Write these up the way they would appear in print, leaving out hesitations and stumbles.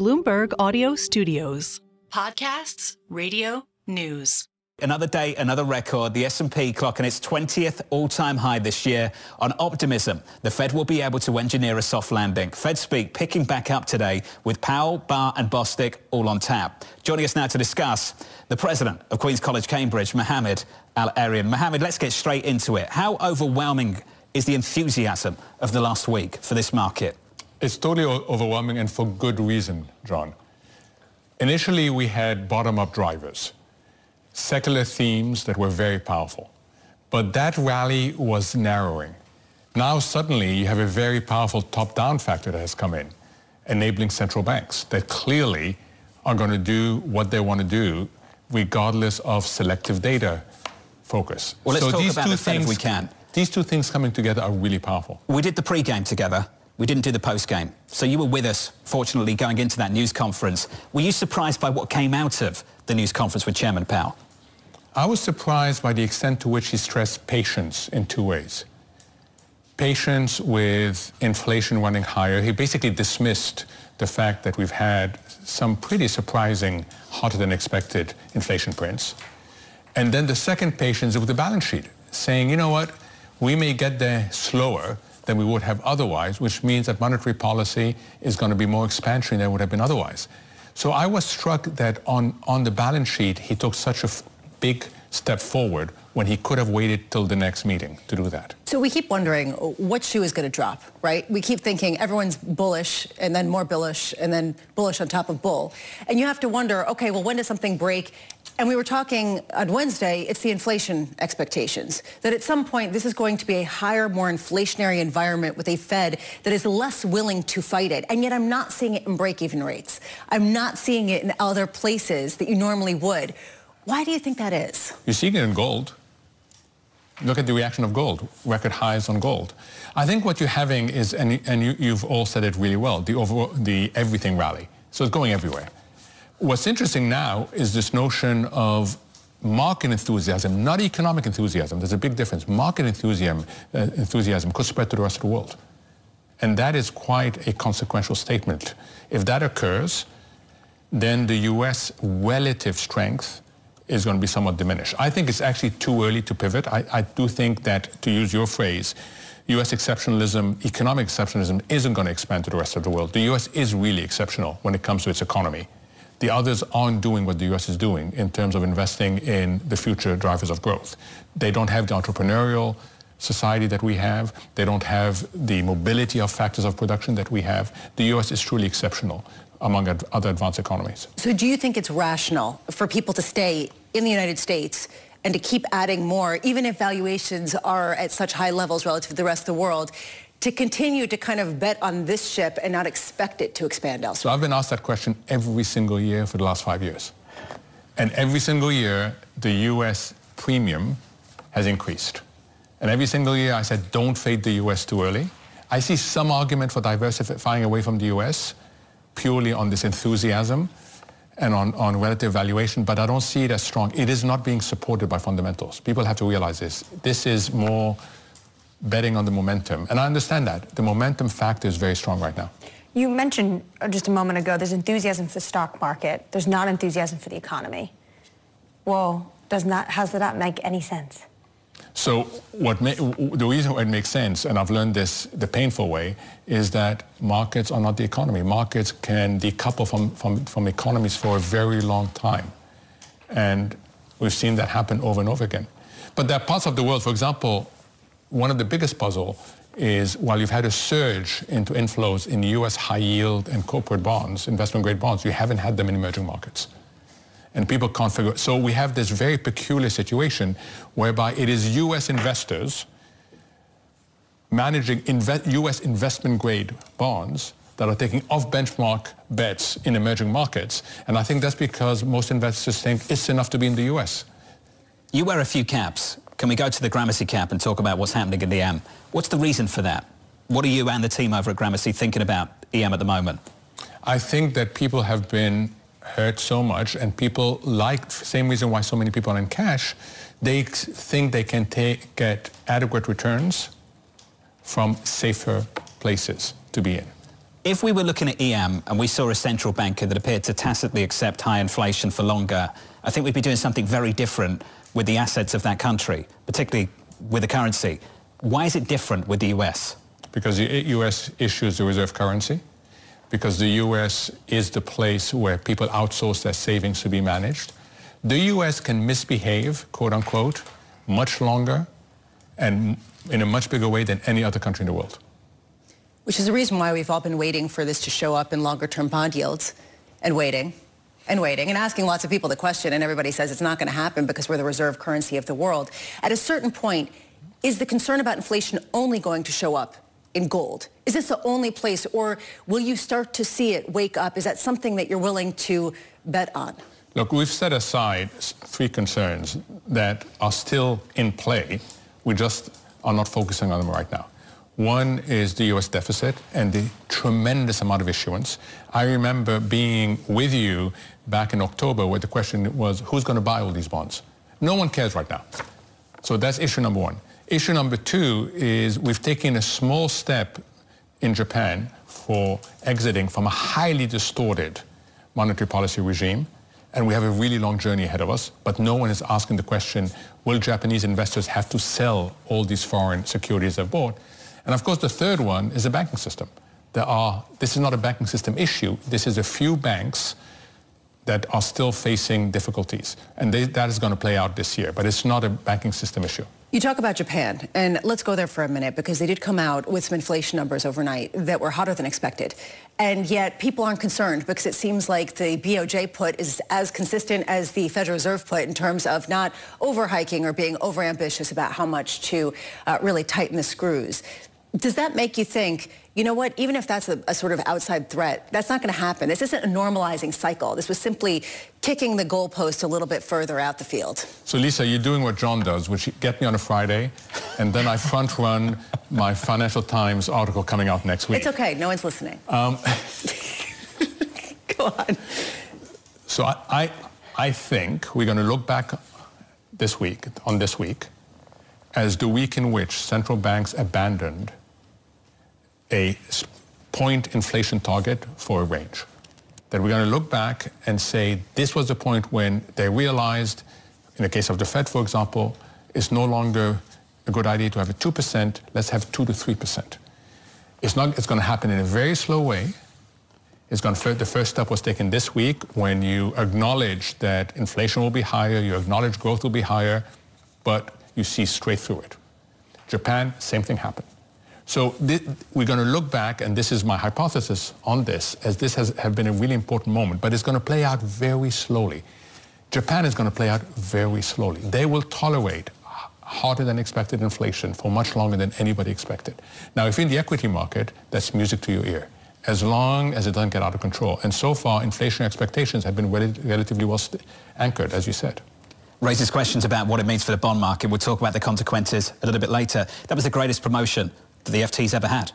Bloomberg Audio Studios. Podcasts, radio, news. Another day, another record. The S&P clocking its 20th all-time high this year on optimism. The Fed will be able to engineer a soft landing. Fed speak picking back up today with Powell, Barr and Bostic all on tap. Joining us now to discuss, the president of Queen's College, Cambridge, Mohammed El-Erian. Mohammed, let's get straight into it. How overwhelming is the enthusiasm of the last week for this market? It's totally overwhelming, and for good reason, John. Initially, we had bottom-up drivers, secular themes that were very powerful. But that rally was narrowing. Now suddenly you have a very powerful top-down factor that has come in, enabling central banks that clearly are going to do what they want to do regardless of selective data focus. Well, let's talk about this if we can. These two things coming together are really powerful. We did the pre-game together. We didn't do the post-game. So you were with us, fortunately, going into that news conference. Were you surprised by what came out of the news conference with Chairman Powell? I was surprised by the extent to which he stressed patience in two ways. Patience with inflation running higher. He basically dismissed the fact that we've had some pretty surprising, hotter-than-expected inflation prints. And then the second patience with the balance sheet, saying, you know what, we may get there slower than we would have otherwise, which means that monetary policy is going to be more expansionary than it would have been otherwise. So I was struck that on the balance sheet, he took such a big step forward when he could have waited till the next meeting to do that. So we keep wondering what shoe is going to drop, right? We keep thinking everyone's bullish and then more bullish and then bullish on top of bull. And you have to wonder, okay, well, when does something break? And we were talking on Wednesday, it's the inflation expectations, that at some point this is going to be a higher, more inflationary environment with a Fed that is less willing to fight it. And yet I'm not seeing it in break-even rates. I'm not seeing it in other places that you normally would. Why do you think that is? You're seeing it in gold. Look at the reaction of gold, record highs on gold. I think what you're having is, and you've all said it really well, the everything rally. So it's going everywhere. What's interesting now is this notion of market enthusiasm, not economic enthusiasm. There's a big difference. Market enthusiasm could spread to the rest of the world. And that is quite a consequential statement. If that occurs, then the U.S. relative strength is going to be somewhat diminished. I think it's actually too early to pivot. I do think that, to use your phrase, U.S. exceptionalism, economic exceptionalism, isn't going to expand to the rest of the world. The U.S. is really exceptional when it comes to its economy. The others aren't doing what the U.S. is doing in terms of investing in the future drivers of growth. They don't have the entrepreneurial society that we have. They don't have the mobility of factors of production that we have. The U.S. is truly exceptional among other advanced economies. So do you think it's rational for people to stay in the United States and to keep adding more, even if valuations are at such high levels relative to the rest of the world, to continue to kind of bet on this ship and not expect it to expand elsewhere? So I've been asked that question every single year for the last 5 years. And every single year, the U.S. premium has increased. And every single year, I said, don't fade the U.S. too early. I see some argument for diversifying away from the U.S. purely on this enthusiasm and on relative valuation, but I don't see it as strong. It is not being supported by fundamentals. People have to realize this. This is more betting on the momentum. And I understand that. The momentum factor is very strong right now. You mentioned just a moment ago there's enthusiasm for the stock market. There's not enthusiasm for the economy. Well, does that make any sense? So the reason why it makes sense, and I've learned this the painful way, is that markets are not the economy. Markets can decouple from economies for a very long time. And we've seen that happen over and over again. But there are parts of the world, for example, one of the biggest puzzles is while you've had a surge into inflows in U.S. high yield and corporate bonds, investment-grade bonds, you haven't had them in emerging markets. And people can't figure. So we have this very peculiar situation whereby it is U.S. investors managing U.S. investment-grade bonds that are taking off-benchmark bets in emerging markets. And I think that's because most investors think it's enough to be in the U.S. You wear a few caps. Can we go to the Gramercy cap and talk about what's happening in the EM? What's the reason for that? What are you and the team over at Gramercy thinking about EM at the moment? I think that people have been hurt so much, and people, like, same reason why so many people are in cash, they think they can get adequate returns from safer places to be in. If we were looking at EM and we saw a central banker that appeared to tacitly accept high inflation for longer, I think we'd be doing something very different with the assets of that country, particularly with the currency. Why is it different with the US? Because the US issues the reserve currency, because the US is the place where people outsource their savings to be managed. The US can misbehave, quote unquote, much longer and in a much bigger way than any other country in the world. Which is the reason why we've all been waiting for this to show up in longer-term bond yields, and waiting, and waiting, and asking lots of people the question, and everybody says it's not going to happen because we're the reserve currency of the world. At a certain point, is the concern about inflation only going to show up in gold? Is this the only place, or will you start to see it wake up? Is that something that you're willing to bet on? Look, we've set aside three concerns that are still in play. We just are not focusing on them right now. One is the U.S. deficit and the tremendous amount of issuance. I remember being with you back in October where the question was, who's going to buy all these bonds? No one cares right now. So that's issue number one. Issue number two is we've taken a small step in Japan for exiting from a highly distorted monetary policy regime, and we have a really long journey ahead of us, but no one is asking the question, will Japanese investors have to sell all these foreign securities they've bought? And of course, the third one is the banking system. This is not a banking system issue. This is a few banks that are still facing difficulties. And that is going to play out this year, but it's not a banking system issue. You talk about Japan, and let's go there for a minute, because they did come out with some inflation numbers overnight that were hotter than expected. And yet people aren't concerned because it seems like the BOJ put is as consistent as the Federal Reserve put in terms of not overhiking or being overambitious about how much to really tighten the screws. Does that make you think, you know what, even if that's a sort of outside threat, that's not going to happen. This isn't a normalizing cycle. This was simply kicking the goalpost a little bit further out the field. So, Lisa, you're doing what John does, which you get me on a Friday, and then I front run my Financial Times article coming out next week. It's okay. No one's listening. Go on. So I think we're going to look back on this week as the week in which central banks abandoned a point inflation target for a range. That we're going to look back and say this was the point when they realized, in the case of the Fed, for example, it's no longer a good idea to have a 2%, let's have 2 to 3%. It's going to happen in a very slow way. The first step was taken this week when you acknowledge that inflation will be higher, you acknowledge growth will be higher, but you see straight through it. Japan, same thing happened. So we're going to look back, and this is my hypothesis on this, as this has been a really important moment, but it's going to play out very slowly. Japan is going to play out very slowly. They will tolerate harder than expected inflation for much longer than anybody expected. Now, if you're in the equity market, that's music to your ear, as long as it doesn't get out of control. And so far, inflation expectations have been relatively well anchored, as you said. Raises questions about what it means for the bond market. We'll talk about the consequences a little bit later. That was the greatest promotion that the FT's ever had,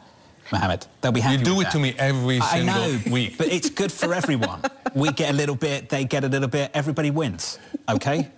Mohammed. They'll be happy. You do it to me every single week. But it's good for everyone. We get a little bit, they get a little bit, everybody wins, okay?